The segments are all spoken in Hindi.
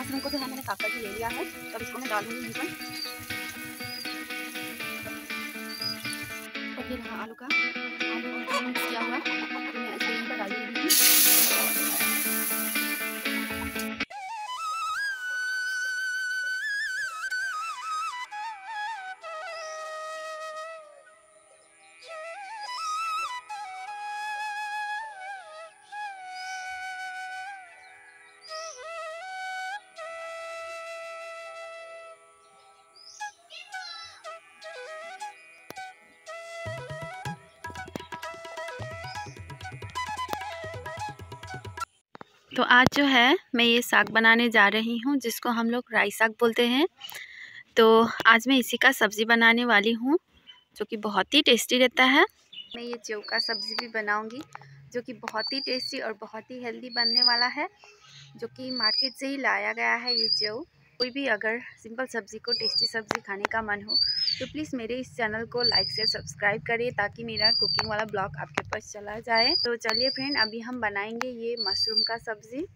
मशरूम को जो है मैंने काट कर ले लिया है, तब इसको मैं डालूंगी यहीं पर। और फिर हाँ आलू किया हुआ है तो मैं डाल दूँगी। तो आज जो है मैं ये साग बनाने जा रही हूँ, जिसको हम लोग राई साग बोलते हैं। तो आज मैं इसी का सब्ज़ी बनाने वाली हूँ, जो कि बहुत ही टेस्टी रहता है। मैं ये जौ का सब्ज़ी भी बनाऊँगी, जो कि बहुत ही टेस्टी और बहुत ही हेल्दी बनने वाला है, जो कि मार्केट से ही लाया गया है। ये जौ कोई भी अगर सिंपल सब्ज़ी को टेस्टी सब्ज़ी खाने का मन हो तो प्लीज़ मेरे इस चैनल को लाइक शेयर सब्सक्राइब करें, ताकि मेरा कुकिंग वाला ब्लॉग आपके पास चला जाए। तो चलिए फ्रेंड, अभी हम बनाएंगे ये मशरूम का सब्ज़ी।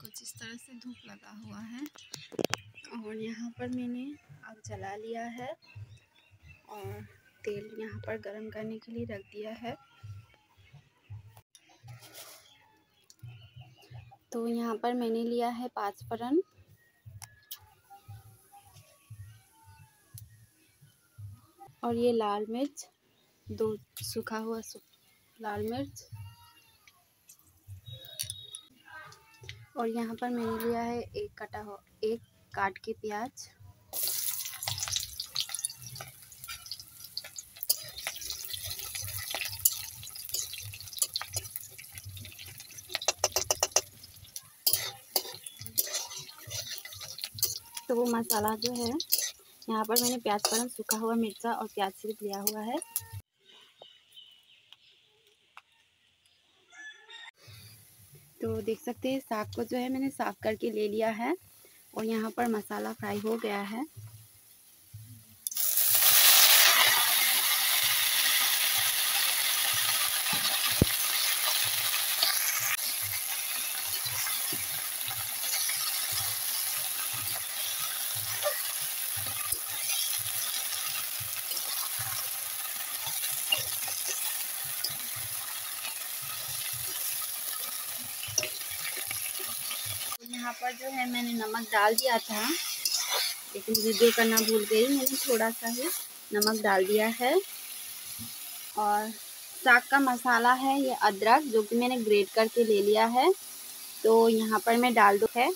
कुछ इस तरह से धूप लगा हुआ है और यहाँ पर मैंने आग जला लिया है और तेल यहाँ पर गर्म करने के लिए रख दिया है। तो यहाँ पर मैंने लिया है 5 पाँचफोरन, और ये लाल मिर्च, 2 सूखा हुआ लाल मिर्च, और यहाँ पर मैंने लिया है एक काट के प्याज। तो वो मसाला जो है यहाँ पर मैंने 5 पाँचफोरन, सूखा हुआ मिर्चा और प्याज सिर्फ लिया हुआ है। तो देख सकते हैं साग को जो है मैंने साफ करके ले लिया है और यहाँ पर मसाला फ्राई हो गया है। यहाँ पर जो है मैंने नमक डाल दिया था, लेकिन वीडियो करना भूल गई। मैंने थोड़ा सा ही नमक डाल दिया है। और साग का मसाला है ये अदरक, जो कि मैंने ग्रेट करके ले लिया है, तो यहाँ पर मैं डाल दूँ है।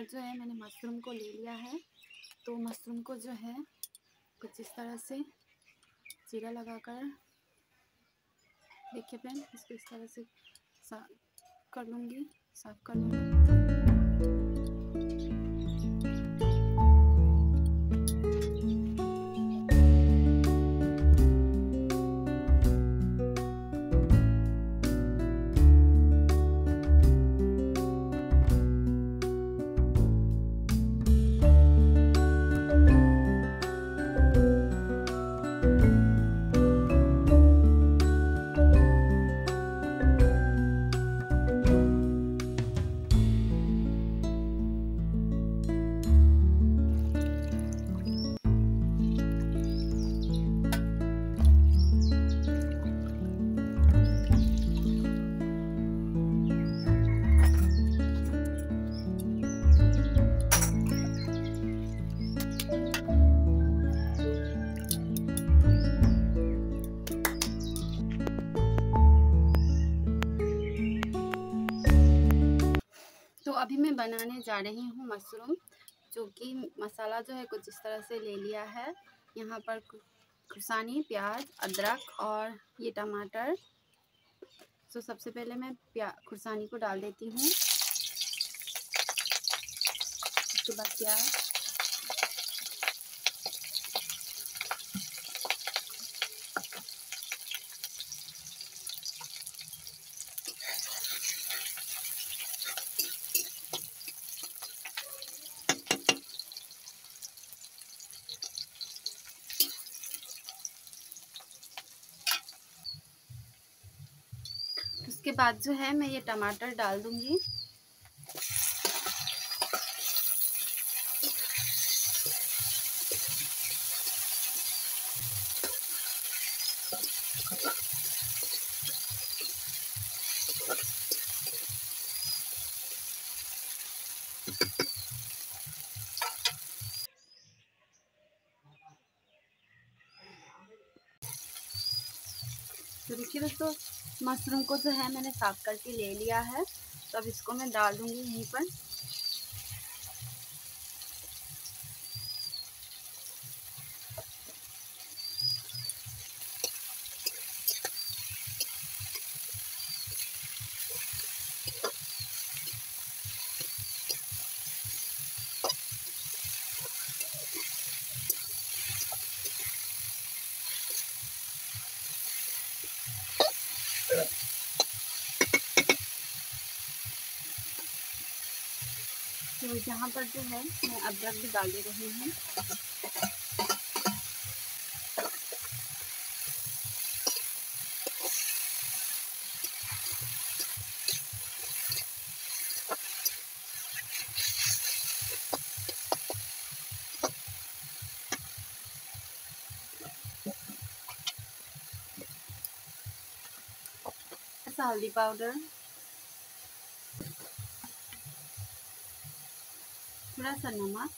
पर जो है मैंने मशरूम को ले लिया है। तो मशरूम को जो है कुछ इस तरह से जीरा लगाकर, देखिए फ्रेंड, इसको इस तरह से साफ कर लूँगी। अभी मैं बनाने जा रही हूँ मशरूम, जो कि मसाला जो है कुछ इस तरह से ले लिया है। यहाँ पर खुसानी, प्याज, अदरक और ये टमाटर। तो सबसे पहले मैं खुसानी को डाल देती हूँ, उसके बाद प्याज, उसके बाद जो है मैं ये टमाटर डाल दूंगी। तो देखिए दोस्तों, मशरूम को जो है मैंने साफ करके ले लिया है। तो अब इसको मैं डाल दूंगी यहीं पर। तो यहाँ पर जो है मैं अदरक भी डाल दे रही हूँ। ऐसा हल्दी पाउडर, थोड़ा सा नमक,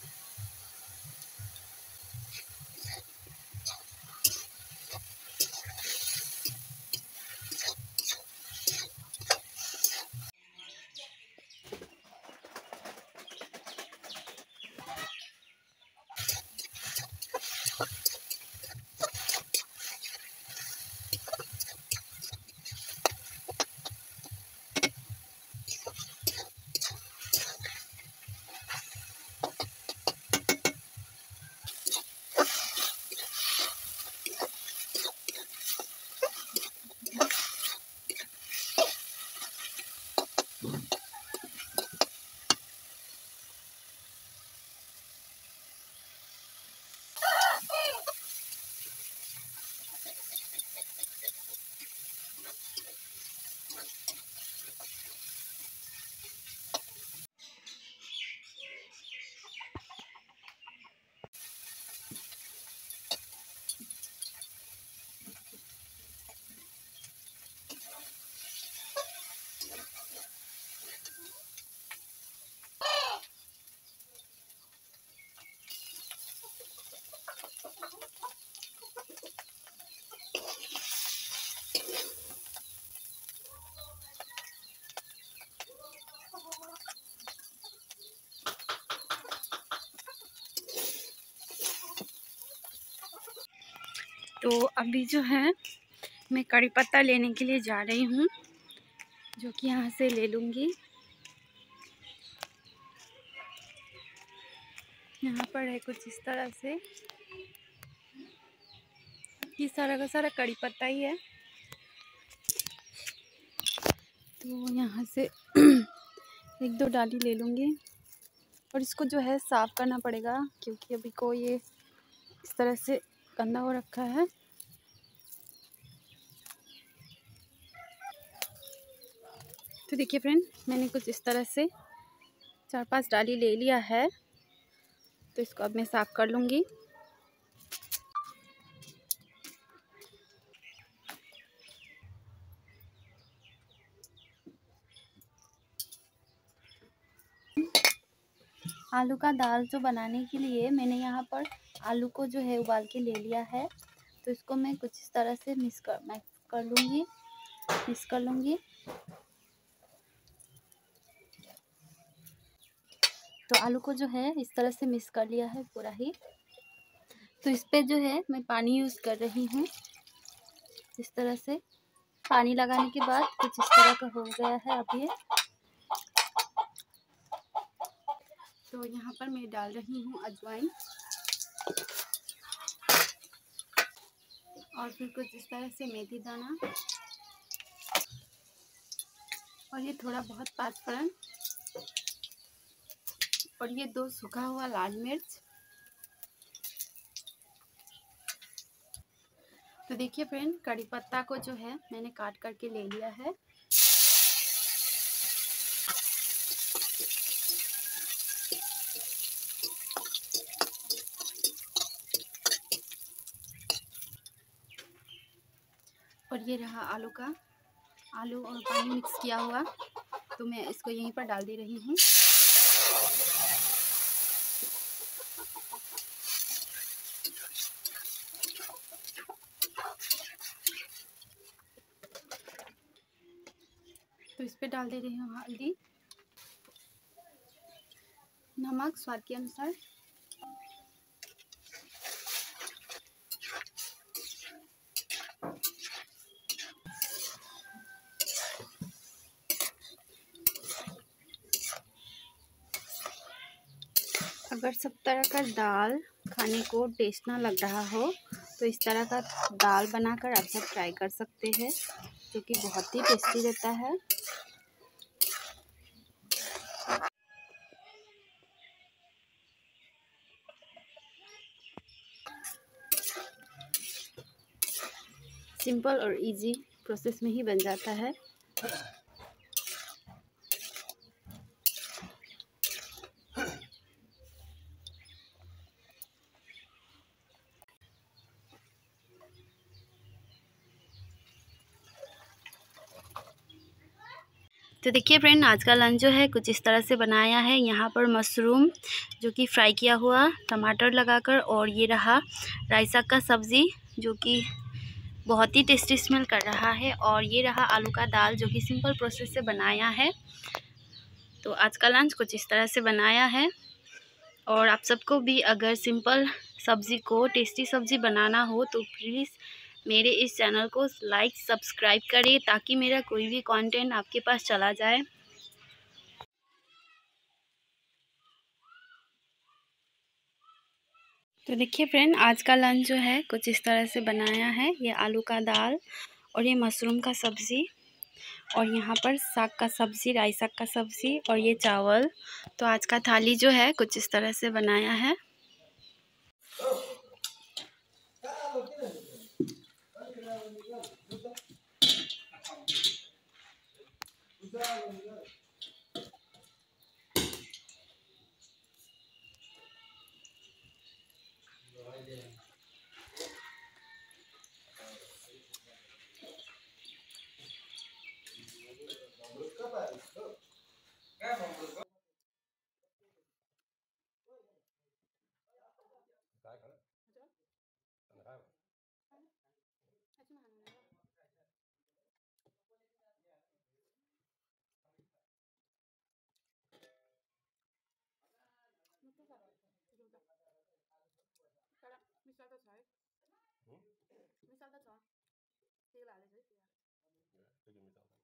तो अभी जो है मैं कड़ी पत्ता लेने के लिए जा रही हूँ, जो कि यहाँ से ले लूँगी। यहाँ पर है कुछ इस तरह से, ये सारा का सारा कड़ी पत्ता ही है। तो यहाँ से एक दो डाली ले लूँगी और इसको जो है साफ़ करना पड़ेगा, क्योंकि अभी को ये इस तरह से गंदा हो रखा है। तो देखिए फ्रेंड, मैंने कुछ इस तरह से 4-5 डाली ले लिया है, तो इसको अब मैं साफ़ कर लूँगी। आलू का दाल जो बनाने के लिए मैंने यहाँ पर आलू को जो है उबाल के ले लिया है, तो इसको मैं कुछ इस तरह से मिक्स कर लूँगी। तो आलू को जो है इस तरह से मिक्स कर लिया है पूरा ही। तो इस पे जो है मैं पानी यूज़ कर रही हूँ। इस तरह से पानी लगाने के बाद कुछ इस तरह का हो गया है अब ये। तो यहाँ पर मैं डाल रही हूँ अजवाइन और फिर कुछ इस तरह से मेथी दाना और ये थोड़ा बहुत पाँचफोरन और ये 2 सूखा हुआ लाल मिर्च। तो देखिए फ्रेंड, कड़ी पत्ता को जो है मैंने काट करके ले लिया है। और ये रहा आलू और पानी मिक्स किया हुआ, तो मैं इसको यहीं पर डाल दे रही हूँ। तो इस पे डाल दे रही हूँ हल्दी, नमक स्वाद के अनुसार। अगर सब तरह का दाल खाने को टेस्ट ना लग रहा हो तो इस तरह का दाल बनाकर आप सब ट्राई कर सकते हैं, जो कि बहुत ही टेस्टी रहता है। सिंपल और इजी प्रोसेस में ही बन जाता है। तो देखिए फ्रेंड, आज का लंच जो है कुछ इस तरह से बनाया है। यहाँ पर मशरूम जो कि फ्राई किया हुआ, टमाटर लगाकर, और ये रहा रायता का सब्ज़ी जो कि बहुत ही टेस्टी स्मेल कर रहा है, और ये रहा आलू का दाल जो कि सिंपल प्रोसेस से बनाया है। तो आज का लंच कुछ इस तरह से बनाया है। और आप सबको भी अगर सिंपल सब्ज़ी को टेस्टी सब्ज़ी बनाना हो तो प्लीज़ मेरे इस चैनल को लाइक सब्सक्राइब करें, ताकि मेरा कोई भी कंटेंट आपके पास चला जाए। तो देखिए फ्रेंड, आज का लंच जो है कुछ इस तरह से बनाया है। ये आलू का दाल और ये मशरूम का सब्ज़ी और यहाँ पर साग का सब्ज़ी, राई साग का सब्ज़ी और ये चावल। तो आज का थाली जो है कुछ इस तरह से बनाया है। मिसाल तो चो तेल आले से तेल आले से तेल मिसाल